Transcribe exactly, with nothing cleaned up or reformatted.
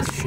H.